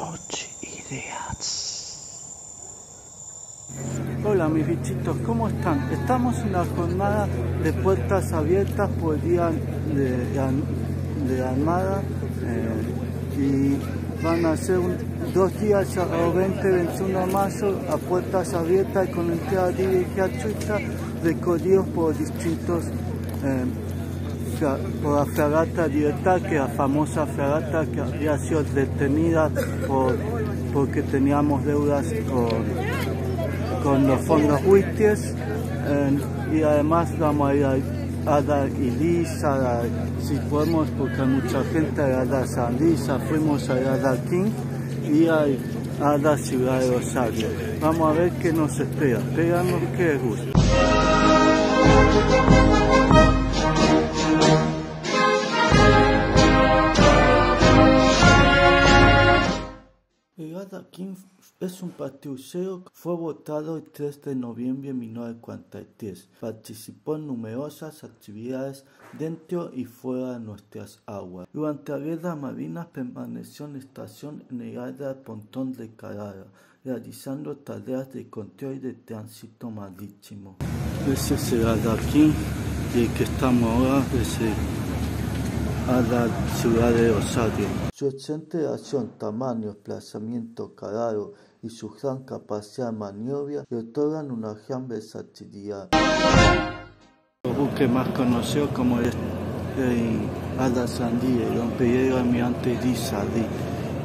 Bosch, Ideax. Hola mis bichitos, ¿cómo están? Estamos en una jornada de puertas abiertas por el día de Armada y van a ser dos días o 20-21 de mayo a puertas abiertas y con entrada libre y gratuita recorridos por distintos por la Fragata Libertad, que la famosa fragata que había sido detenida porque teníamos deudas con los fondos buitres, y además vamos a ir a dar Irizar, si podemos, porque hay mucha gente de Ara Sarandí. Fuimos a Ara King y a Ara Ciudad de Rosario. Vamos a ver qué nos espera, esperamos que les guste. El Ara King es un patrullero que fue votado el 3 de noviembre de 1943. Participó en numerosas actividades dentro y fuera de nuestras aguas. Durante la guerra marina permaneció en estación en el área del pontón de Carrara, realizando tareas de control de tránsito marítimo. Ese es el Ara King, y el que estamos ahora es Ara Ciudad de Rosario. Su excentración, tamaño, desplazamiento, calado y su gran capacidad de maniobra le otorgan una gran versatilidad. Los buques más conocidos como el Ara Sarandí, el Rompehielos Almirante Irizar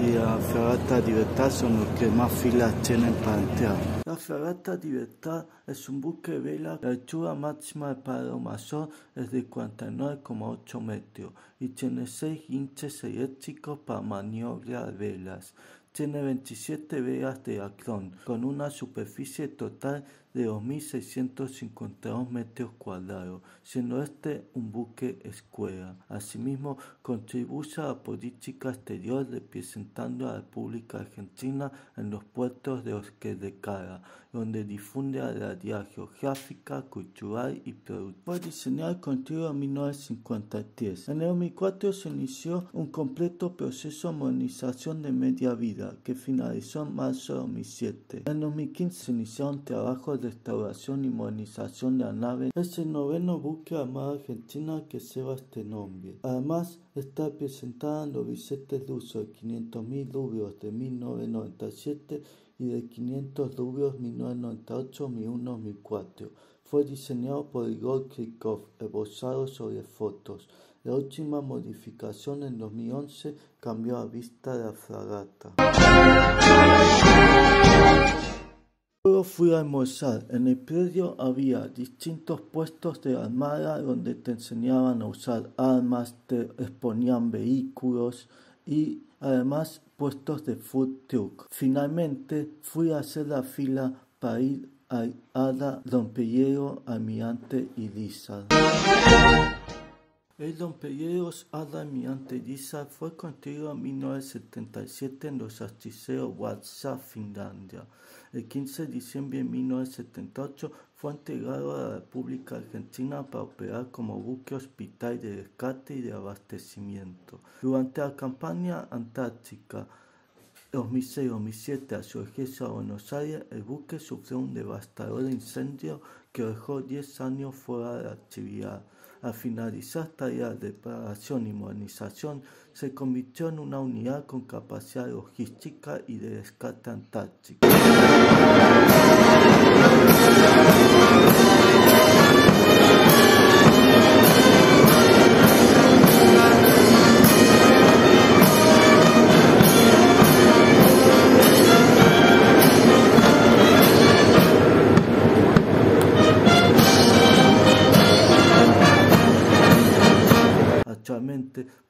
y la Fragata Libertad son los que más filas tienen para entrar. La Fragata Libertad es un buque de vela. La altura máxima de padomayor es de 49,8 metros y tiene 6 hinches eléctricos para maniobrar velas. Tiene 27 velas de acrón con una superficie total de 2.652 metros cuadrados, siendo este un buque escuela. Asimismo, contribuye a la política exterior representando a la República Argentina en los puertos de los que declara, donde difunde la idea geográfica, cultural y productiva. Fue diseñado con tiro en 1953. En el 2004 se inició un completo proceso de modernización de media vida, que finalizó en marzo de 2007. En 2015 se iniciaron trabajos de restauración y modernización de la nave. Es el noveno buque de la Armada Argentina que lleva este nombre. Además, está presentada en los billetes de uso de 500.000 rubios de 1997 y de 500 rubios 1998, 2001, 2004. Fue diseñado por Igor Krikov, esbozado sobre fotos. La última modificación en 2011 cambió la vista de la fragata. Luego fui a almorzar. En el predio había distintos puestos de armada donde te enseñaban a usar armas, te exponían vehículos y además puestos de food truck. Finalmente fui a hacer la fila para ir a Ara Rompehielos Almirante Irizar. El Rompehielos Almirante Irizar fue construido en 1977 en los astilleros Wärtsilä, Finlandia. El 15 de diciembre de 1978 fue entregado a la República Argentina para operar como buque hospital de rescate y de abastecimiento. Durante la campaña antártica 2006-2007 a su regreso a Buenos Aires, el buque sufrió un devastador incendio que dejó 10 años fuera de actividad. Al finalizar tareas de reparación y modernización, se convirtió en una unidad con capacidad logística y de rescate antártico.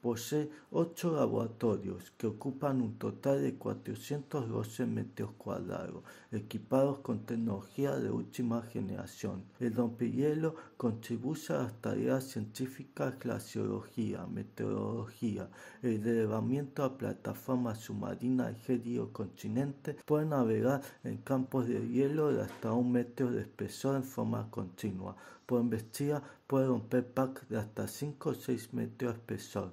Posee 8 laboratorios que ocupan un total de 412 metros cuadrados, equipados con tecnología de última generación. El Rompehielos contribuye a las tareas científicas de la glaciología, meteorología, el derramamiento a plataformas submarinas del gélido continente. Puede navegar en campos de hielo de hasta 1 metro de espesor en forma continua. Por embestida puede romper packs de hasta 5 o 6 metros de espesor.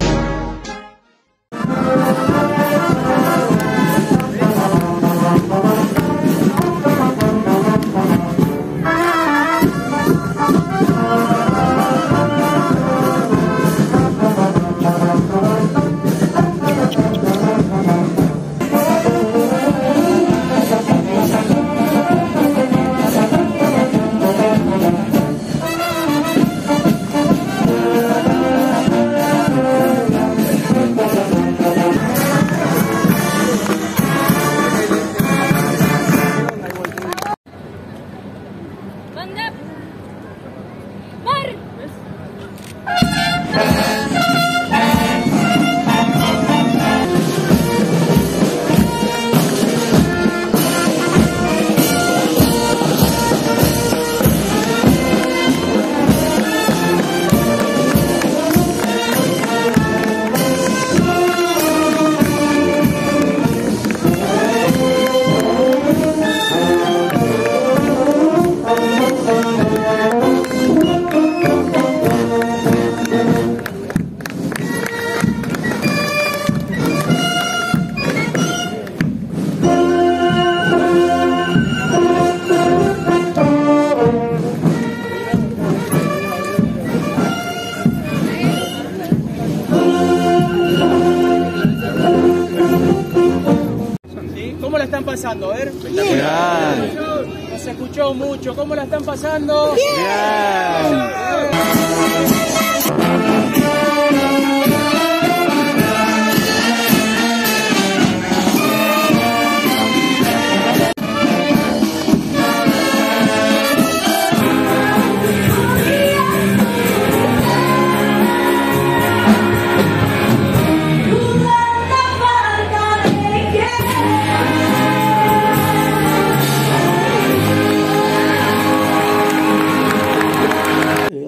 ¿Cómo la están pasando? A ver. Bien. Nos escuchó mucho. ¿Cómo la están pasando? Bien.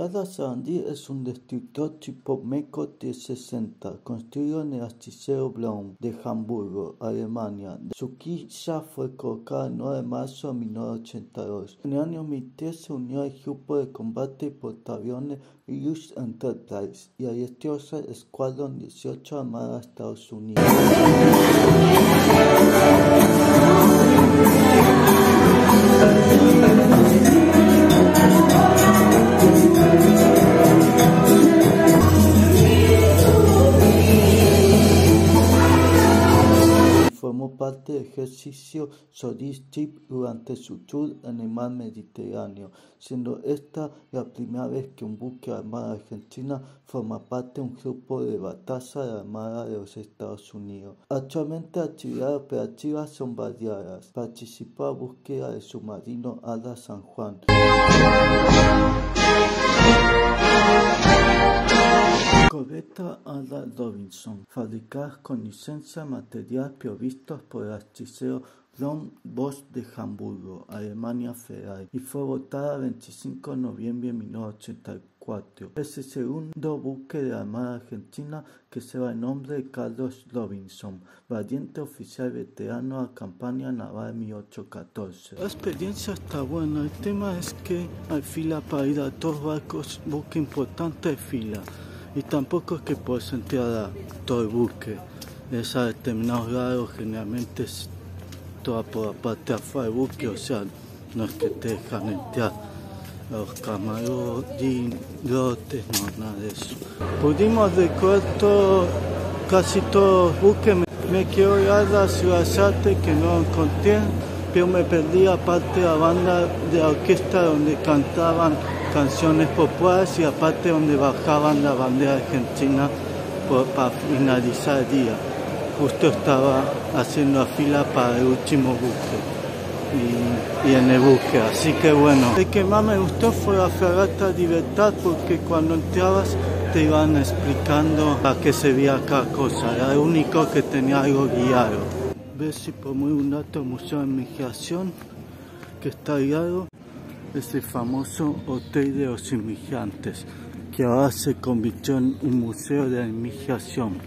Ara Sarandí es un destructor tipo Meko T-60 construido en el astillero Blohm de Hamburgo, Alemania. Su quilla fue colocada el 9 de marzo de 1982. En el año 2003 se unió al grupo de combate portaaviones USS Enterprise y asistió al Escuadrón 18 armada de Estados Unidos. Formó parte del ejercicio Solidship durante su tour en el mar Mediterráneo, siendo esta la primera vez que un buque armada argentina forma parte de un grupo de batalla de la Armada de los Estados Unidos. Actualmente actividades operativas son variadas. Participó en la búsqueda del submarino ARA San Juan. Corbeta Ara Robinson, fabricadas con licencia de material provistos por el astillero Ron Bosch de Hamburgo, Alemania Federal, y fue botada el 25 de noviembre de 1984. Es el segundo buque de la Armada Argentina que lleva el nombre de Carlos Robinson, valiente oficial veterano a la campaña naval 1814. La experiencia está buena, el tema es que hay fila para ir a dos barcos, buque importante de fila. Y tampoco es que puedes entrar a todo el buque. Es a determinados grados, generalmente es toda por la parte afuera del buque, o sea, no es que te dejan entrar los camarotes, lotes, no, nada de eso. Pudimos recorrer casi todos los buques. Me quiero ir a la Ciudad de Arte, que no encontré, pero me perdí aparte de la banda de la orquesta donde cantaban canciones populares y aparte donde bajaban la bandera argentina para finalizar el día. Justo estaba haciendo la fila para el último buque y en el buque, así que bueno. El que más me gustó fue la Fragata Libertad porque cuando entrabas te iban explicando a qué se veía cada cosa, era el único que tenía algo guiado. Ver si pongo un dato del Museo de la Inmigración que está guiado. Es el famoso Hotel de los Inmigrantes, que ahora se convirtió en un museo de la inmigración.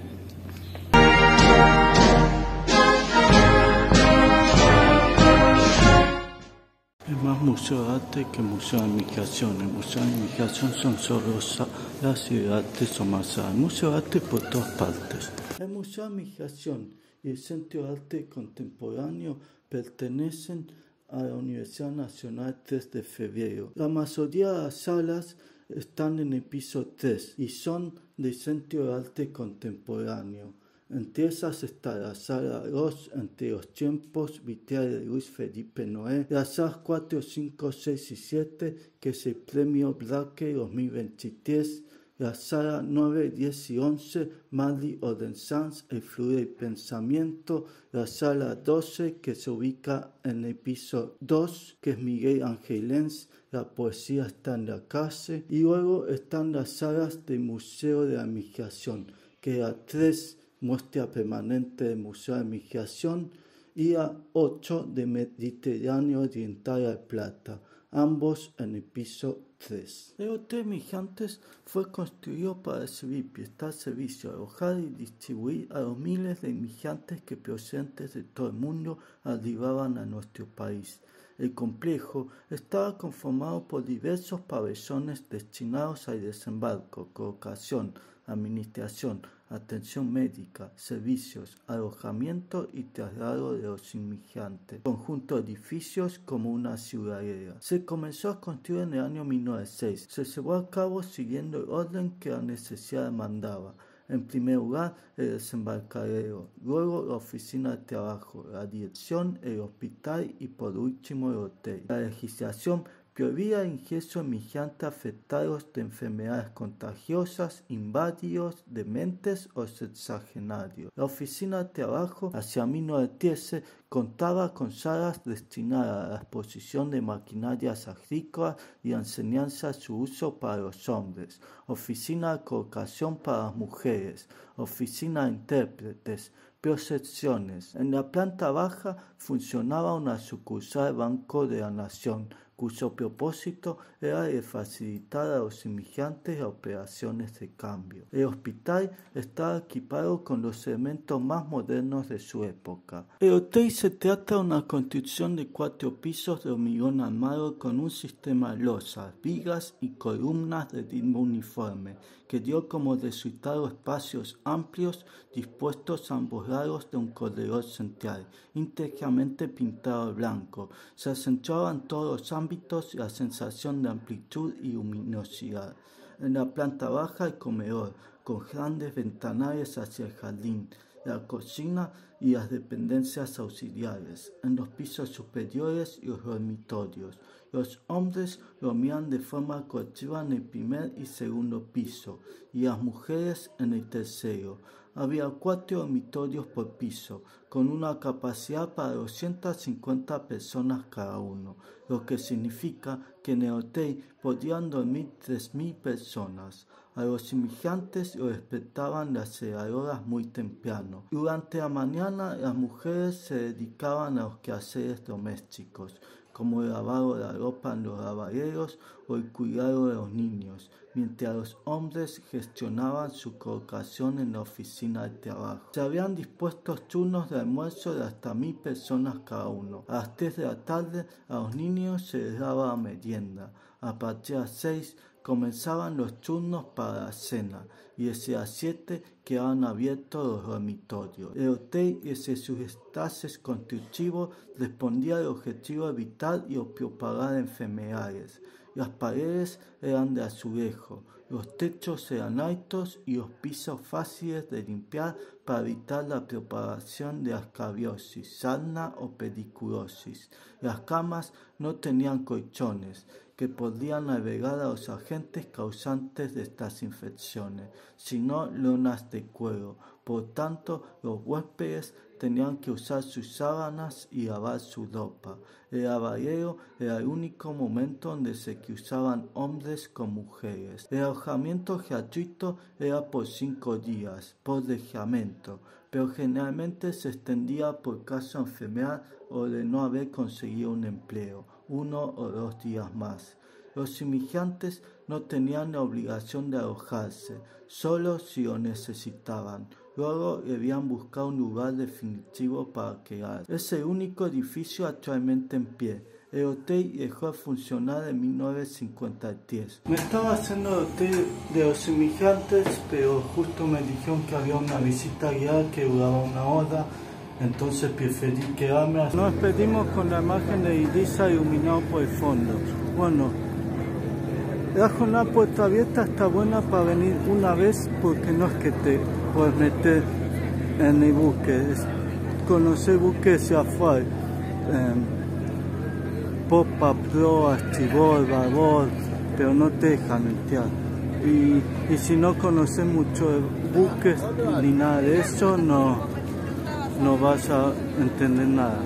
Es más museo de arte que museo de inmigración. El museo de inmigración son solo salas y de arte son más salas. El museo de arte por todas partes. El museo de inmigración y el Centro de Arte Contemporáneo pertenecen a la Universidad Nacional 3 de febrero. La mayoría de las salas están en el piso 3 y son del Centro de Arte Contemporáneo. Entre esas está la sala 2, Entre los tiempos, vitral de Luis Felipe Noé, las salas 4, 5, 6 y 7, que es el Premio Blake 2023, la sala 9, 10 y 11, Madi Odenzanz, el fluir del pensamiento. La sala 12, que se ubica en el piso 2, que es Miguel Ángelens, la poesía está en la calle. Y luego están las salas del Museo de la Inmigración, que la 3, muestra permanente del Museo de la Inmigración, y la 8, de Mediterráneo Oriental al Plata, ambos en el piso 3. El Hotel Migrantes fue construido para recibir, prestar servicio, alojar y distribuir a los miles de inmigrantes que procedentes de todo el mundo arribaban a nuestro país. El complejo estaba conformado por diversos pabellones destinados al desembarco, colocación, administración, atención médica, servicios, alojamiento y traslado de los inmigrantes. Conjunto de edificios como una ciudadela. Se comenzó a construir en el año 1906. Se llevó a cabo siguiendo el orden que la necesidad demandaba. En primer lugar, el desembarcadero, luego la oficina de trabajo, la dirección, el hospital y por último el hotel. La legislación prohibía el ingreso de migrantes afectados de enfermedades contagiosas, inválidos, dementes o sexagenarios. La oficina de trabajo, hacia 1913, contaba con salas destinadas a la exposición de maquinarias agrícolas y a enseñanza de su uso para los hombres, oficina de colocación para las mujeres, oficina de intérpretes, procesiones. En la planta baja funcionaba una sucursal del Banco de la Nación, cuyo propósito era de facilitar a los inmigrantes operaciones de cambio. El hospital estaba equipado con los elementos más modernos de su época. El hotel se trata de una construcción de 4 pisos de hormigón armado con un sistema de losas, vigas y columnas de ritmo uniforme, que dio como resultado espacios amplios dispuestos a ambos lados de un corredor central, íntegramente pintado de blanco. Se acentuaban todos los ámbitos la sensación de amplitud y luminosidad. En la planta baja el comedor, con grandes ventanales hacia el jardín, la cocina y las dependencias auxiliares. En los pisos superiores los dormitorios. Los hombres dormían de forma colectiva en el primer y segundo piso y las mujeres en el tercero. Había 4 dormitorios por piso, con una capacidad para 250 personas cada uno, lo que significa que en el hotel podían dormir 3.000 personas. A los inmigrantes los despertaban las cenadoras muy temprano. Durante la mañana las mujeres se dedicaban a los quehaceres domésticos, como el lavado de la ropa en los lavaderos o el cuidado de los niños, mientras los hombres gestionaban su colocación en la oficina de trabajo. Se habían dispuesto turnos de almuerzo de hasta 1.000 personas cada uno. A las 3 de la tarde a los niños se les daba la merienda. A partir de las 6 comenzaban los turnos para la cena y desde las 7 quedaban abiertos los dormitorios. El hotel, desde sus estancias constructivos, respondía al objetivo de evitar y propagar enfermedades. Las paredes eran de azulejo, los techos eran altos y los pisos fáciles de limpiar para evitar la propagación de ascariosis, sarna o pediculosis. Las camas no tenían colchones que podían albergar a los agentes causantes de estas infecciones, sino lonas de cuero. Por tanto, los huéspedes tenían que usar sus sábanas y lavar su ropa. El lavadero era el único momento donde se cruzaban hombres con mujeres. El alojamiento gratuito era por 5 días, por alojamiento, pero generalmente se extendía por caso de enfermedad o de no haber conseguido un empleo, 1 o 2 días más. Los inmigrantes no tenían la obligación de alojarse, solo si lo necesitaban. Luego debían buscar un lugar definitivo para quedar. Es el único edificio actualmente en pie. El hotel dejó de funcionar en 1953. Me estaba haciendo el hotel de los inmigrantes, pero justo me dijeron que había una visita guiada que duraba 1 hora. Entonces preferí quedarme. Nos despedimos con la imagen de Irizar iluminado por el fondo. Bueno, la jornada puerta abierta está buena para venir una vez porque no es que te puedes meter en el buque, es conocer buques hacia afuera, popa, proa, estribor, babor, pero no te dejan entrar. Y si no conoces mucho de buques ni nada de eso, no vas a entender nada.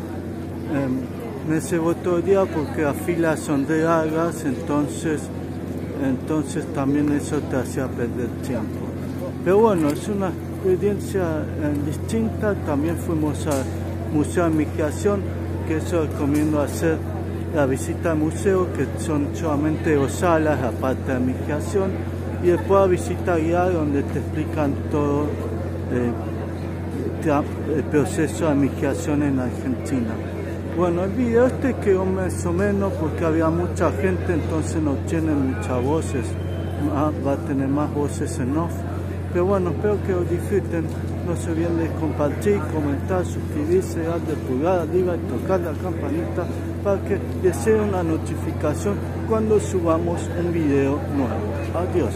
Me llevó todo el día porque las filas son de largas, entonces también eso te hacía perder tiempo. Pero bueno, es una experiencia distinta. También fuimos al Museo de la Inmigración, que eso recomiendo hacer la visita al museo, que son solamente 2 salas, aparte de Migración, y después la visita guiada donde te explican todo el proceso de migración en Argentina. Bueno, el video este quedó más o menos porque había mucha gente, entonces no tienen muchas voces, va a tener más voces en off, pero bueno, espero que lo disfruten. No se olviden de compartir, comentar, suscribirse, darle pulgar arriba y tocar la campanita para que les llegue una notificación cuando subamos un video nuevo. Adiós.